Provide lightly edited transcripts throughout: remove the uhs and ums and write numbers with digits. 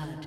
blood.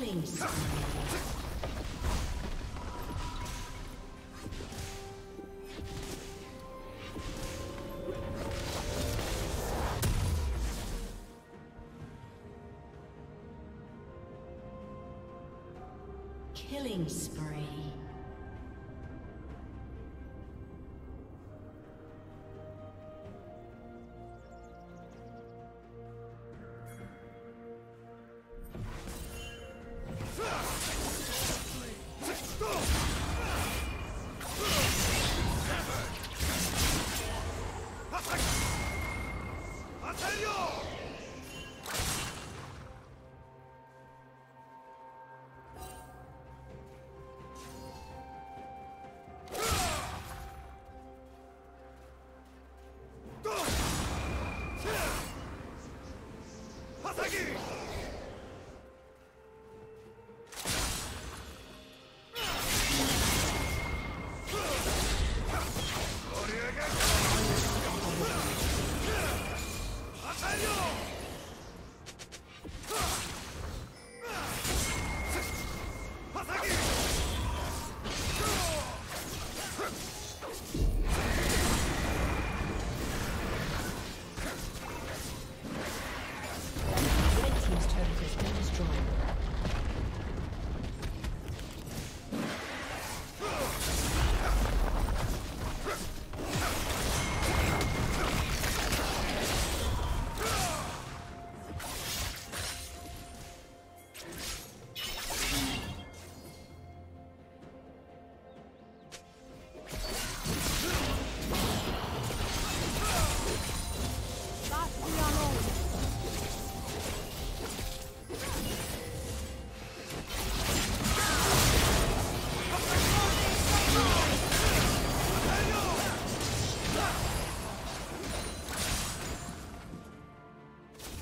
Killing spree. Killing spree.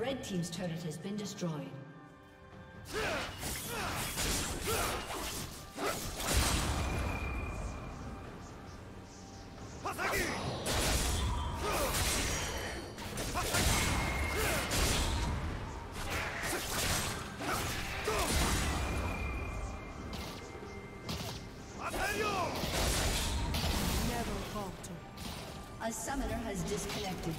Red team's turret has been destroyed. A summoner has disconnected.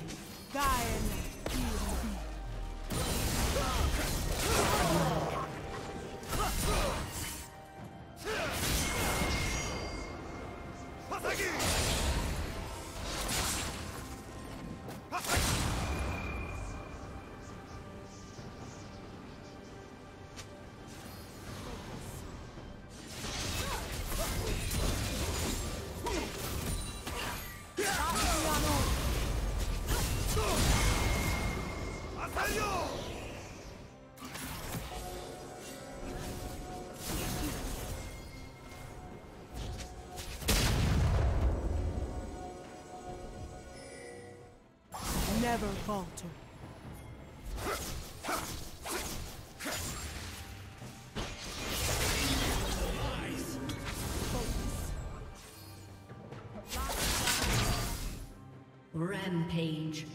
Never falter. Rampage.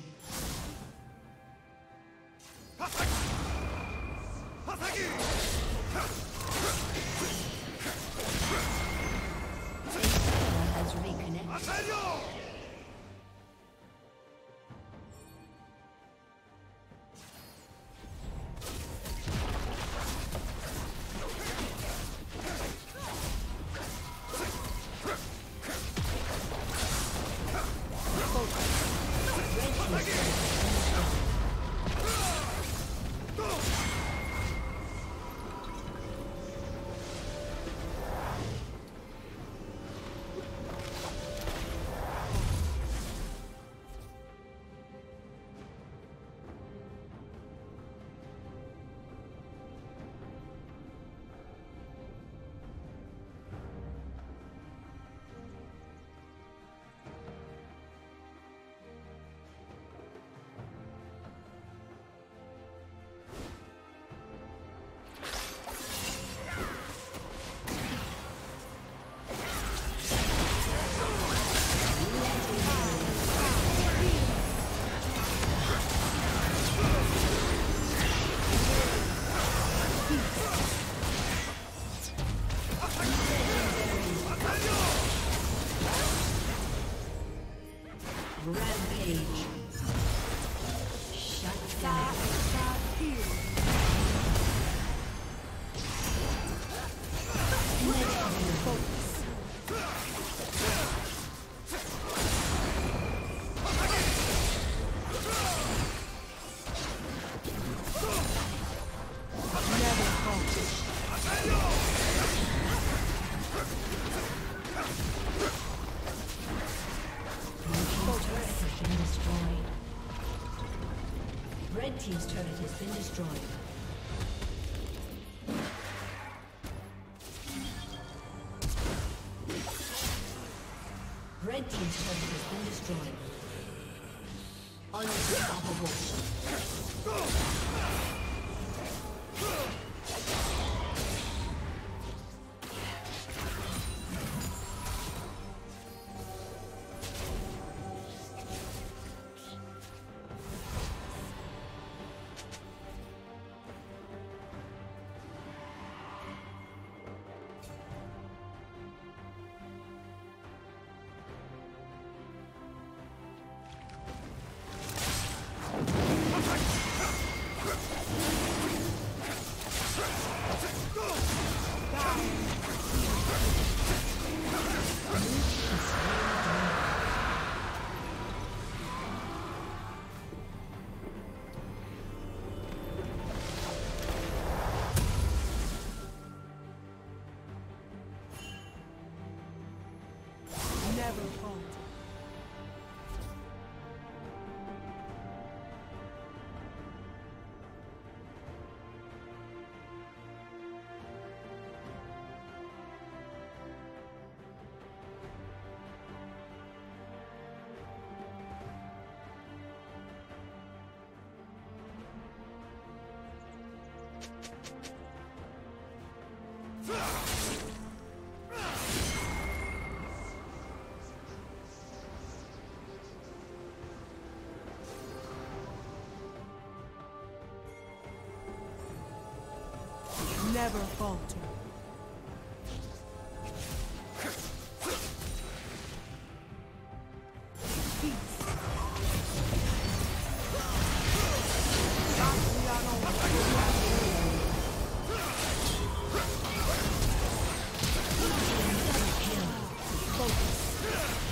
Red team's turret has been destroyed. Red team's turret has been destroyed. Unstoppable. Let's go. never falter. Peace. Kill. Focus.